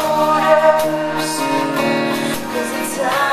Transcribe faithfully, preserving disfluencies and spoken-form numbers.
shoulders, 'cause it's time.